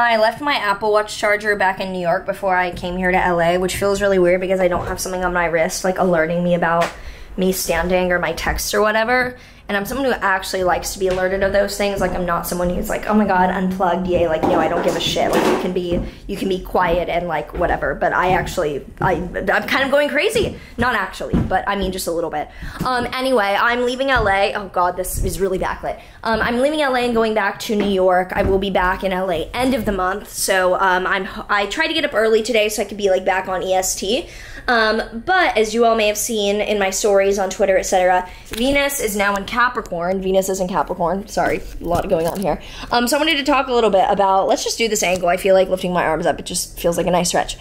I left my Apple Watch charger back in New York before I came here to LA, which feels really weird because I don't have something on my wrist like alerting me about me standing or my texts or whatever. And I'm someone who actually likes to be alerted of those things. Like, I'm not someone who's like, oh my god, unplugged, yay. Like, no, I don't give a shit. Like, you can be quiet and like whatever. But I actually, I'm kind of going crazy. Not actually, but I mean just a little bit. Anyway, I'm leaving LA. Oh god, this is really backlit. I'm leaving LA and going back to New York. I will be back in LA end of the month. So I tried to get up early today so I could be like back on EST. But as you all may have seen in my stories on Twitter, etc., Venus is now in Capricorn. Venus is in Capricorn. Sorry, a lot going on here. So I wanted to talk a little bit about, let's just do this angle. I feel like lifting my arms up. It just feels like a nice stretch.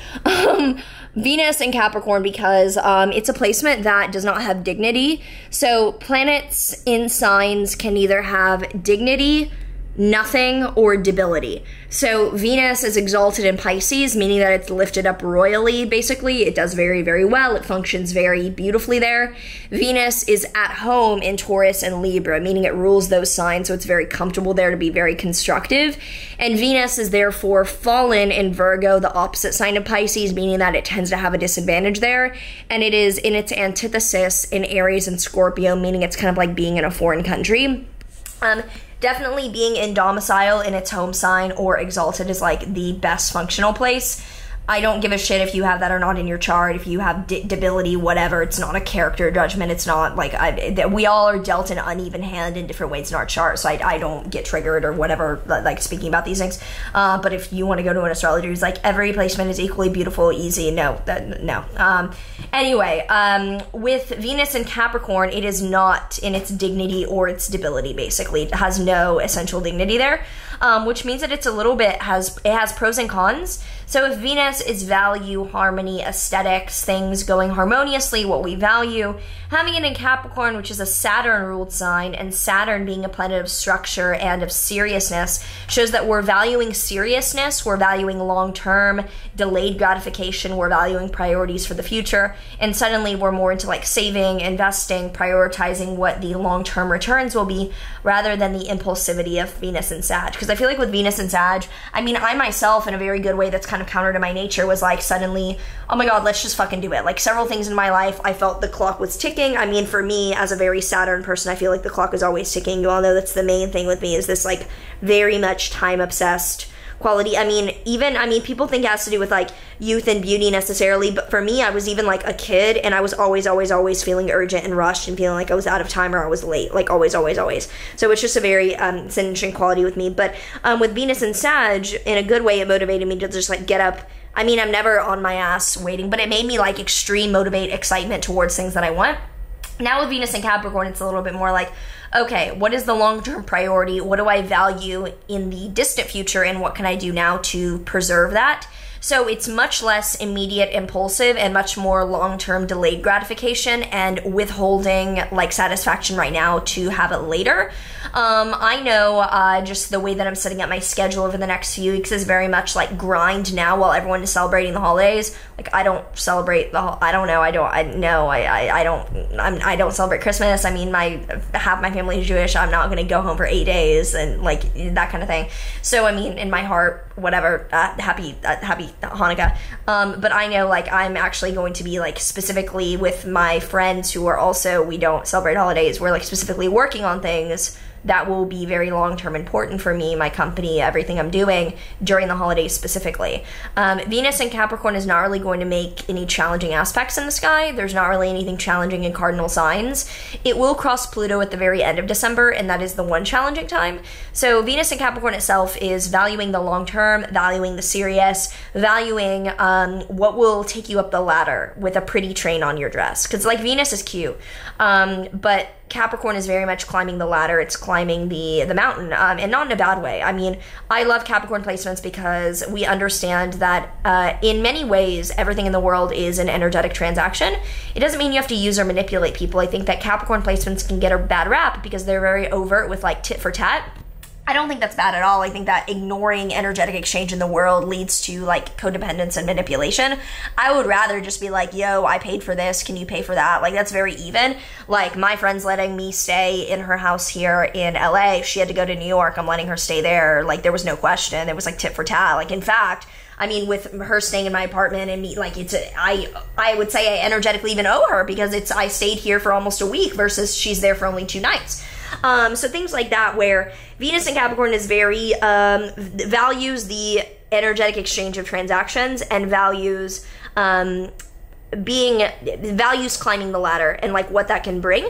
Venus in Capricorn because it's a placement that does not have dignity. So planets in signs can either have dignity, nothing, or debility. So Venus is exalted in Pisces, meaning that it's lifted up royally, basically. It does very, very well. It functions very beautifully there. Venus is at home in Taurus and Libra, meaning it rules those signs, so it's very comfortable there to be very constructive. And Venus is therefore fallen in Virgo, the opposite sign of Pisces, meaning that it tends to have a disadvantage there. And it is in its antithesis in Aries and Scorpio, meaning it's kind of like being in a foreign country. Definitely being in domicile in its home sign or exalted is like the best functional place. I don't give a shit if you have that or not in your chart, if you have debility, whatever. It's not a character judgment. It's not like we all are dealt an uneven hand in different ways in our chart, so I don't get triggered or whatever, like speaking about these things. But if you want to go to an astrologer who's like, every placement is equally beautiful, easy, no, no. Anyway, with Venus in Capricorn, it is not in its dignity or its debility, basically. It has no essential dignity there, which means that it's a little bit, it has pros and cons. So if Venus is value, harmony, aesthetics, things going harmoniously, what we value, having it in Capricorn, which is a Saturn-ruled sign, and Saturn being a planet of structure and of seriousness, shows that we're valuing seriousness, we're valuing long-term, delayed gratification, we're valuing priorities for the future, and suddenly we're more into like saving, investing, prioritizing what the long-term returns will be, rather than the impulsivity of Venus and Sag. Because I feel like with Venus and Sag, I mean, I myself, in a very good way that's kind of counter to my nature, was like suddenly, oh my god, let's just fucking do it. Like several things in my life, I felt the clock was ticking. I mean, for me as a very Saturn person, I feel like the clock is always ticking. You all know that's the main thing with me, is this like very much time obsessed quality. I mean people think it has to do with like youth and beauty necessarily, but for me, I was even like a kid and I was always feeling urgent and rushed and feeling like I was out of time or I was late, like always. So it's just a very it's an interesting quality with me. But with Venus and Sag, in a good way, it motivated me to just like get up. I mean, I'm never on my ass waiting, but it made me like excitement towards things that I want. Now with Venus and Capricorn, it's a little bit more like, okay, what is the long-term priority? What do I value in the distant future, and what can I do now to preserve that? So it's much less immediate impulsive and much more long-term delayed gratification and withholding like satisfaction right now to have it later. I know just the way that I'm setting up my schedule over the next few weeks is very much like grind now while everyone is celebrating the holidays. Like I don't celebrate the I don't celebrate Christmas. I mean, half my family is Jewish. I'm not gonna go home for 8 days and like that kind of thing. So I mean, in my heart, whatever, happy Hanukkah. But I know like I'm actually going to be like specifically with my friends who are also, we don't celebrate holidays, we're like specifically working on things that will be very long-term important for me, my company, everything I'm doing during the holidays specifically. Venus in Capricorn is not really going to make any challenging aspects in the sky. There's not really anything challenging in cardinal signs. It will cross Pluto at the very end of December, and that is the one challenging time. So Venus in Capricorn itself is valuing the long-term, valuing the serious, valuing what will take you up the ladder with a pretty train on your dress. Because like Venus is cute, but Capricorn is very much climbing the ladder. It's climbing the mountain, and not in a bad way. I mean, I love Capricorn placements because we understand that in many ways, everything in the world is an energetic transaction. It doesn't mean you have to use or manipulate people. I think that Capricorn placements can get a bad rap because they're very overt with like tit for tat. I don't think that's bad at all. I think that ignoring energetic exchange in the world leads to like codependence and manipulation. I would rather just be like, yo, I paid for this. Can you pay for that? Like, that's very even. Like, my friend's letting me stay in her house here in LA. She had to go to New York. I'm letting her stay there. Like, there was no question. It was like tit for tat. Like, in fact, I mean, with her staying in my apartment and me, like, I would say I energetically even owe her, because it's, I stayed here for almost a week versus she's there for only 2 nights. So things like that, where Venus in Capricorn is very, values the energetic exchange of transactions and values, values climbing the ladder and like what that can bring.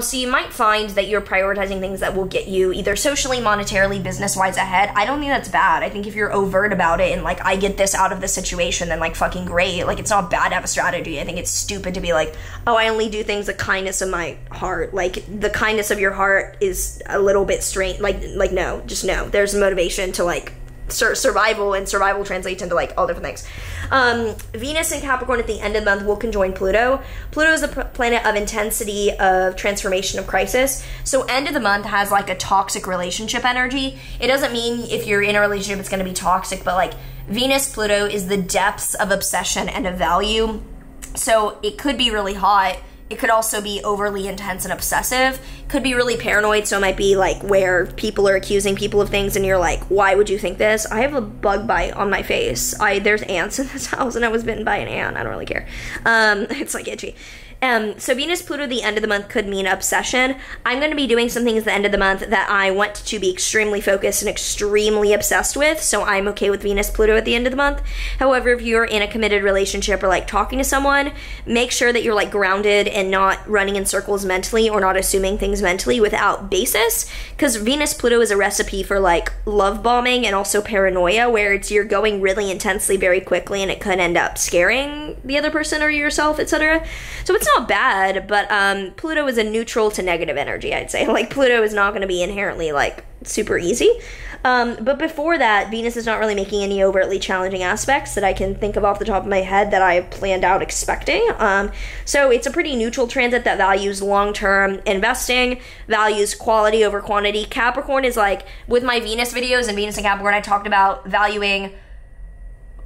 So you might find that you're prioritizing things that will get you either socially, monetarily, business-wise ahead. I don't think that's bad. I think if you're overt about it and like, I get this out of the situation, then like fucking great. Like, it's not bad to have a strategy. I think it's stupid to be like, oh, I only do things the kindness of my heart. Like, the kindness of your heart is a little bit strained. Like no, just no. There's motivation to like survival, and survival translates into like all different things. Venus in Capricorn at the end of the month will conjoin Pluto. Pluto is the planet of intensity, of transformation, of crisis. So end of the month has like a toxic relationship energy. It doesn't mean if you're in a relationship it's going to be toxic, but like Venus Pluto is the depths of obsession and of value. So it could be really hot. It could also be overly intense and obsessive. Could be really paranoid, so it might be like where people are accusing people of things and you're like, why would you think this? I have a bug bite on my face. There's ants in this house and I was bitten by an ant. I don't really care. It's like itchy. So Venus Pluto the end of the month could mean obsession. I'm going to be doing some things at the end of the month that I want to be extremely focused and extremely obsessed with, so I'm okay with Venus Pluto at the end of the month. However, if you're in a committed relationship or like talking to someone, make sure that you're like grounded and not running in circles mentally or not assuming things mentally without basis, because Venus Pluto is a recipe for like love bombing and also paranoia, where it's you're going really intensely very quickly and it could end up scaring the other person or yourself, etc. So it's not bad, but Pluto is a neutral to negative energy, I'd say. Like, Pluto is not going to be inherently like super easy. But before that, Venus is not really making any overtly challenging aspects that I can think of off the top of my head that I planned out expecting. So it's a pretty neutral transit that values long-term investing, values quality over quantity. Capricorn is like, with my Venus videos and Venus and Capricorn, I talked about valuing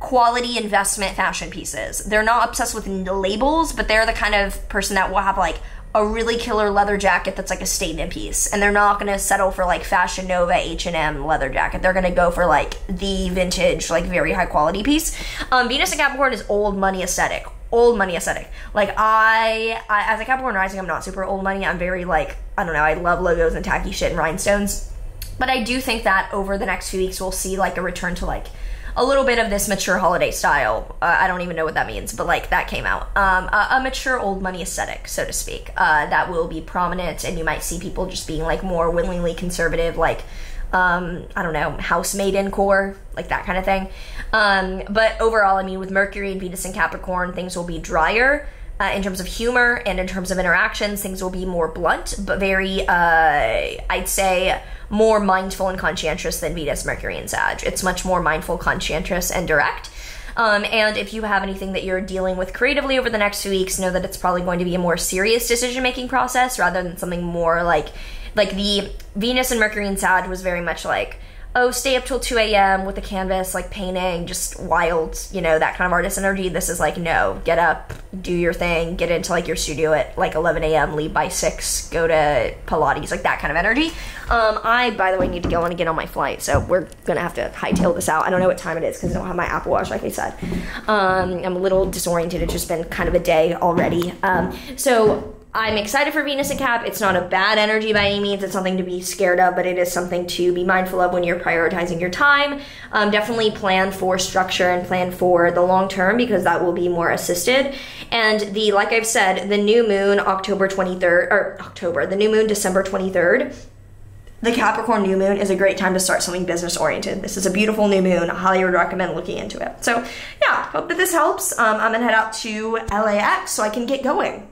quality investment fashion pieces. They're not obsessed with labels, but they're the kind of person that will have like a really killer leather jacket that's like a statement piece, and they're not going to settle for like Fashion Nova H&M leather jacket. They're going to go for like the vintage, like very high quality piece. Venus in Capricorn is old money aesthetic. Old money aesthetic. Like, I as a Capricorn rising, I'm not super old money. I'm very like, I don't know, I love logos and tacky shit and rhinestones, but I do think that over the next few weeks we'll see like a return to like a little bit of this mature holiday style. I don't even know what that means, but like that came out. A mature old money aesthetic, so to speak, that will be prominent, and you might see people just being like more willingly conservative, like, I don't know, housemaid in core, like that kind of thing. But overall, I mean, with Mercury and Venus in Capricorn, things will be drier. In terms of humor and in terms of interactions, things will be more blunt, but very, I'd say, more mindful and conscientious than Venus, Mercury, and Sag. It's much more mindful, conscientious, and direct. And if you have anything that you're dealing with creatively over the next few weeks, know that it's probably going to be a more serious decision-making process rather than something more like the Venus and Mercury and Sag was very much like, oh, stay up till 2 a.m. with a canvas, like painting, just wild, you know, that kind of artist energy. This is like, no, get up, do your thing, get into like your studio at like 11 a.m., leave by 6, go to Pilates, like that kind of energy. I, by the way, need to go on and get on my flight, so we're going to have to hightail this out. I don't know what time it is because I don't have my Apple Watch, like I said. I'm a little disoriented. It's just been kind of a day already. So I'm excited for Venus and Cap. It's not a bad energy by any means. It's something to be scared of, but it is something to be mindful of when you're prioritizing your time. Definitely plan for structure and plan for the long term, because that will be more assisted. And the, like I've said, the new moon, the new moon, December 23rd, the Capricorn new moon is a great time to start something business oriented. This is a beautiful new moon. I highly would recommend looking into it. So yeah, hope that this helps. I'm gonna head out to LAX so I can get going.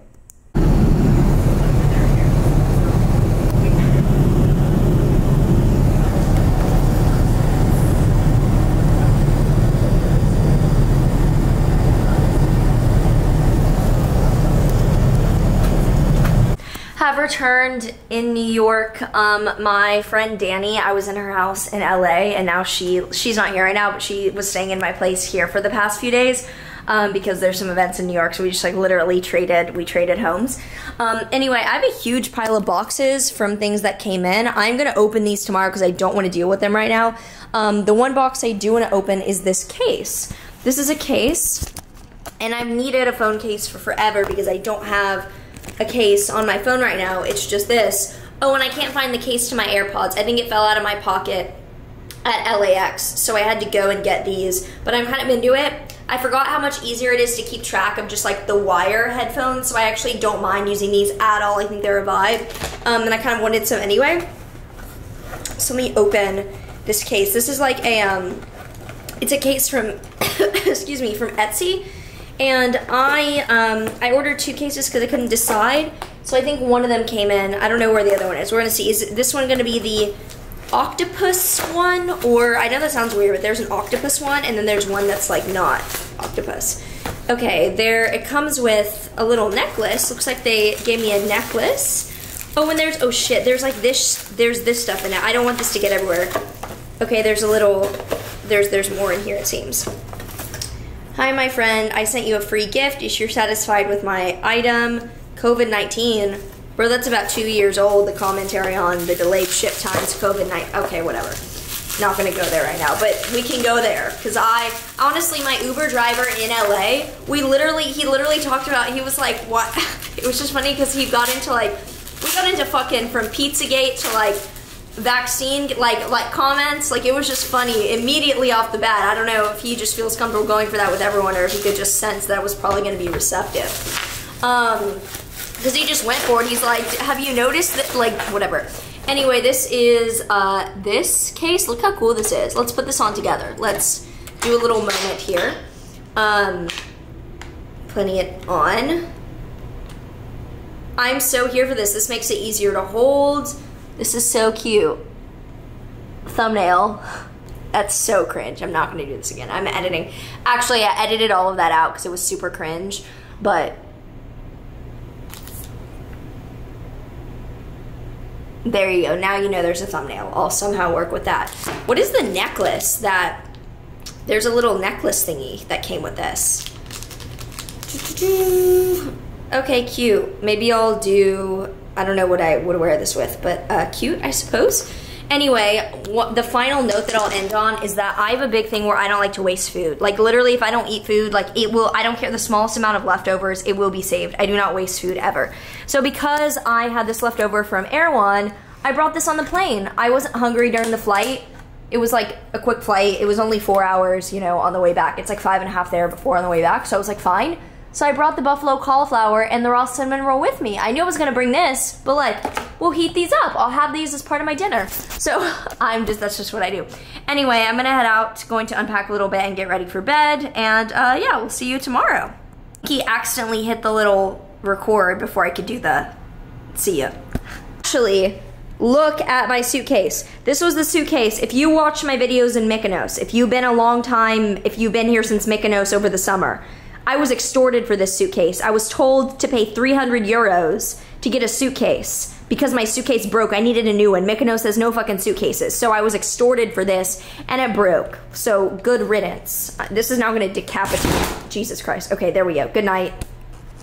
returned in New York. My friend Danny, I was in her house in LA, and now she's not here right now, but she was staying in my place here for the past few days because there's some events in New York, so we just like literally traded homes. Anyway, I have a huge pile of boxes from things that came in. I'm gonna open these tomorrow because I don't want to deal with them right now. The one box I do want to open is this case. This is a case, and I've needed a phone case for forever because I don't have a case on my phone right now. It's just this. Oh, and I can't find the case to my AirPods. I think it fell out of my pocket at LAX, so I had to go and get these, but I'm kind of into it. I forgot how much easier it is to keep track of just like the wire headphones, so I actually don't mind using these at all. I think they're a vibe, and I kind of wanted some anyway. So let me open this case. This is like a, it's a case from, excuse me, from Etsy. And I ordered two cases because I couldn't decide. So I think one of them came in. I don't know where the other one is. We're going to see. Is this one going to be the octopus one? Or, I know that sounds weird, but there's an octopus one. And then there's one that's, like, not octopus. Okay, there. It comes with a little necklace. Looks like they gave me a necklace. Oh, and there's, oh, shit. There's, like, this. There's this stuff in it. I don't want this to get everywhere. Okay, there's a little, there's more in here, it seems. Hi, my friend. I sent you a free gift. If you're satisfied with my item, COVID 19. Bro, that's about 2 years old, the commentary on the delayed ship times, COVID 19. Okay, whatever. Not going to go there right now, but we can go there. Because I, honestly, my Uber driver in LA, he literally talked about, he was like, what? It was just funny because he got into like, we got into fucking from Pizzagate to like, vaccine like comments. Like, it was just funny immediately off the bat. I don't know if he just feels comfortable going for that with everyone or if he could just sense that it was probably going to be receptive, because he just went for it. He's like, have you noticed that, like, whatever. Anyway, this is this case. Look how cool this is. Let's put this on together. Let's do a little moment here. Putting it on. I'm so here for this. This makes it easier to hold. This is so cute. Thumbnail. That's so cringe. I'm not going to do this again. I'm editing. Actually, I edited all of that out because it was super cringe, but there you go. Now you know there's a thumbnail. I'll somehow work with that. What is the necklace that, there's a little necklace thingy that came with this. Okay, cute. Maybe I'll do, I don't know what I would wear this with, but cute, I suppose. Anyway, the final note that I'll end on is that I have a big thing where I don't like to waste food. Like, literally, if I don't eat food, like, it will, I don't care the smallest amount of leftovers, it will be saved. I do not waste food ever. So because I had this leftover from Erewhon, I brought this on the plane. I wasn't hungry during the flight. It was like a quick flight. It was only 4 hours, you know, on the way back. It's like 5.5 there before on the way back, so I was like, fine. So I brought the buffalo cauliflower and the raw cinnamon roll with me. I knew I was gonna bring this, but like, we'll heat these up. I'll have these as part of my dinner. So I'm just, that's just what I do. Anyway, I'm gonna head out, going to unpack a little bit and get ready for bed. And yeah, we'll see you tomorrow. He accidentally hit the little record before I could do the see ya. Actually, look at my suitcase. This was the suitcase. If you watch my videos in Mykonos, if you've been a long time, if you've been here since Mykonos over the summer, I was extorted for this suitcase. I was told to pay 300 euros to get a suitcase because my suitcase broke. I needed a new one. Mykonos has no fucking suitcases. So I was extorted for this and it broke. So good riddance. This is now gonna decapitate. Jesus Christ. Okay, there we go. Good night.